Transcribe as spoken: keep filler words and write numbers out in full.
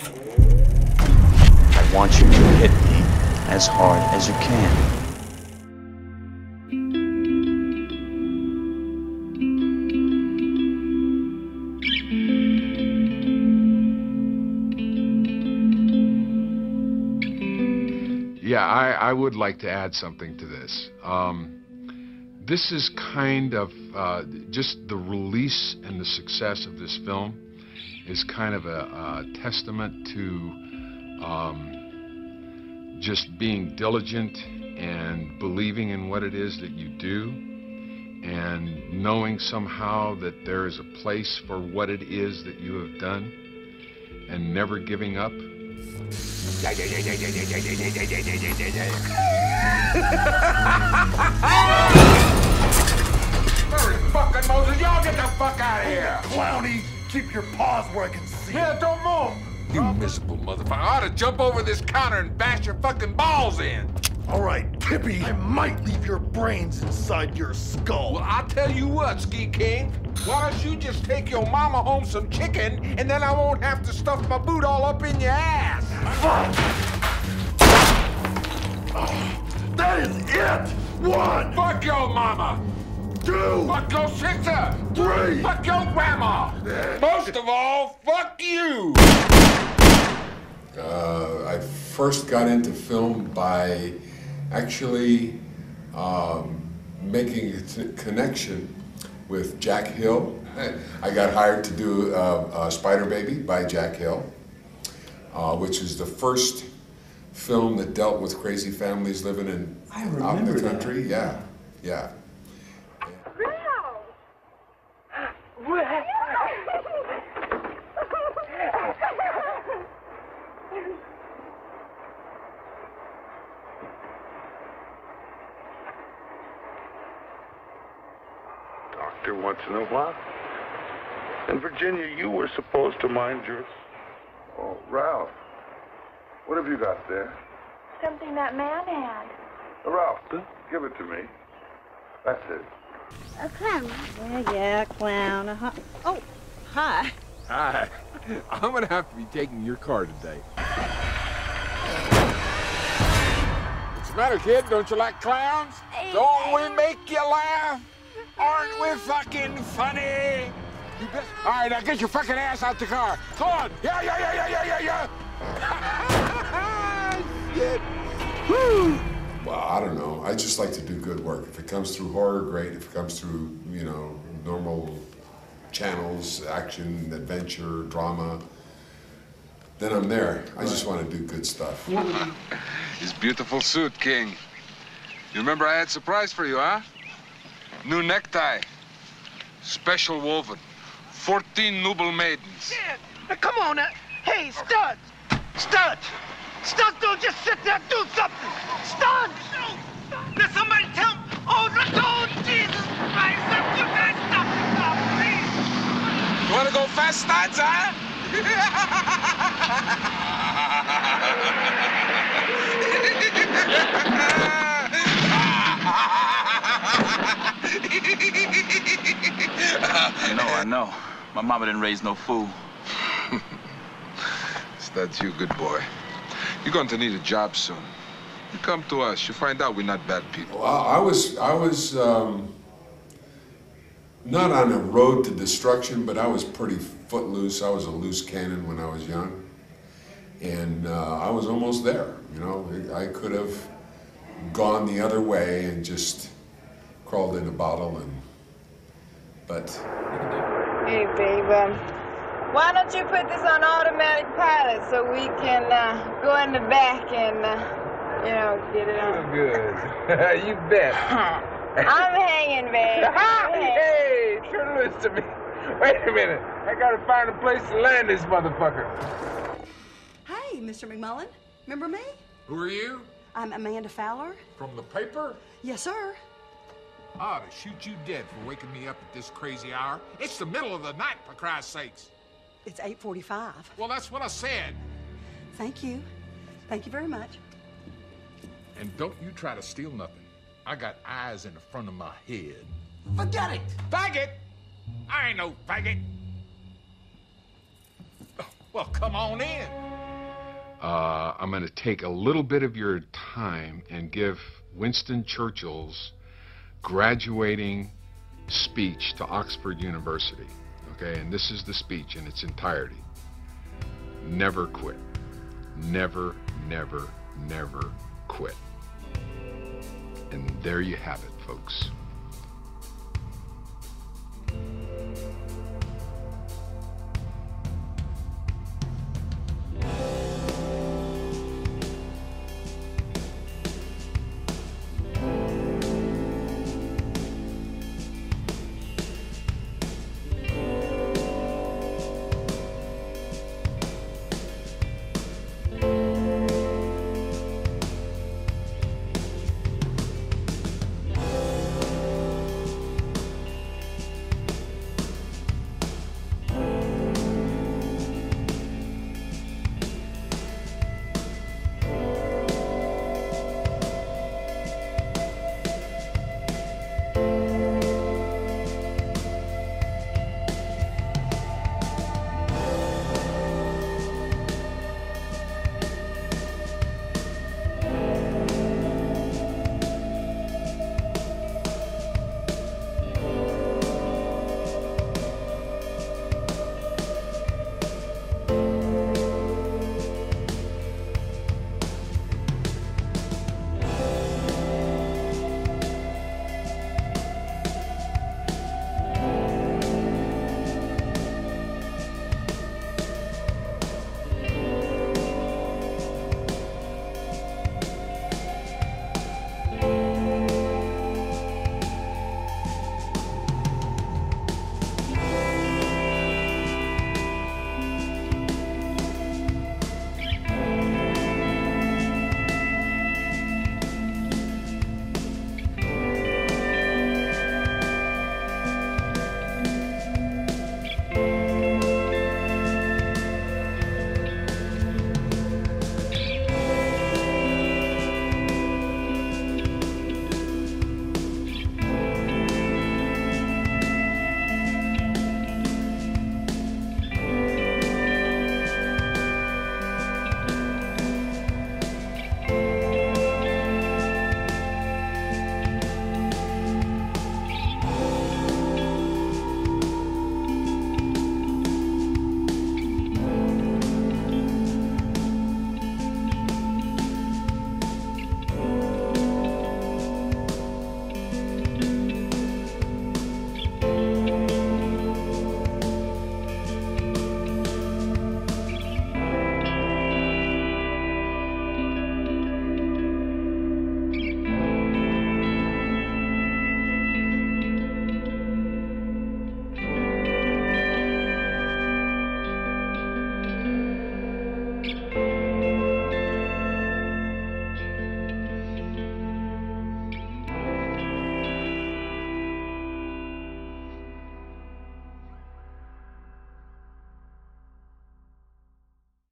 I want you to hit me as hard as you can. Yeah, I, I would like to add something to this. Um, this is kind of uh, just the release and the success of this film is kind of a, a testament to um, just being diligent and believing in what it is that you do and knowing somehow that there is a place for what it is that you have done and never giving up. Merry fucking Moses, y'all get the fuck out of here! Clowny, keep your paws where I can see. Yeah, don't move! You miserable motherfucker. I ought to jump over this counter and bash your fucking balls in! Alright, Tippy, I might leave your brains inside your skull. Well, I'll tell you what, Ski King. Why don't you just take your mama home some chicken, and then I won't have to stuff my boot all up in your ass. Fuck! Oh, that is it! One! Fuck your mama! Two! Fuck your sister! Three! Fuck your grandma! Most of all, fuck you! Uh, I first got into film by actually um, making a t connection with Jack Hill. I got hired to do uh, uh, Spider Baby by Jack Hill, uh, which is the first film that dealt with crazy families living in out in the country. That. Yeah, yeah. Wow. Once in a while. In Virginia, you were supposed to mind yours. Oh, Ralph. What have you got there? Something that man had. Uh, Ralph, huh? Give it to me. That's it. A clown. Yeah, yeah, clown. Uh-huh. Oh, hi. Hi. I'm going to have to be taking your car today. What's the matter, kid? Don't you like clowns? Hey, don't we make you laugh? Aren't we fucking funny? You bet. All right, now get your fucking ass out the car. Go on. Yeah, yeah, yeah, yeah, yeah, yeah, yeah. Shit. Woo. Well, I don't know. I just like to do good work. If it comes through horror, great. If it comes through, you know, normal channels, action, adventure, drama, then I'm there. I just want to do good stuff. His beautiful suit, King. You remember I had a surprise for you, huh? New necktie, special woven, fourteen noble maidens. Yeah, now come on now. Hey, Stud! Stud! Stud, don't just sit there, do something! Stud! Let somebody tell me. Oh, let go, Jesus Christ! Let you guys stop me, stop, please! You want to go fast, Studs, huh? I know, I know. My mama didn't raise no fool. That's you, good boy. You're going to need a job soon. You come to us, you find out we're not bad people. Well, I was, I was um, not on a road to destruction, but I was pretty footloose. I was a loose cannon when I was young. And uh, I was almost there, you know. I could have gone the other way and just crawled in a bottle and... But... Hey, babe, um, why don't you put this on automatic pilot so we can uh, go in the back and, uh, you know, get it on. Good. You bet. I'm hanging, babe. I'm hanging. Hey, turn loose to me. Wait a minute. I gotta find a place to land this motherfucker. Hi, Mister McMullen. Remember me? Who are you? I'm Amanda Fowler. From the paper? Yes, sir. I ought to shoot you dead for waking me up at this crazy hour. It's the middle of the night, for Christ's sakes. It's eight forty-five. Well, that's what I said. Thank you. Thank you very much. And don't you try to steal nothing. I got eyes in the front of my head. Forget it! Faggot! I ain't no faggot. Well, come on in. Uh, I'm going to take a little bit of your time and give Winston Churchill's graduating speech to Oxford University. Okay, and this is the speech in its entirety. Never quit. Never, never, never quit. And there you have it, folks.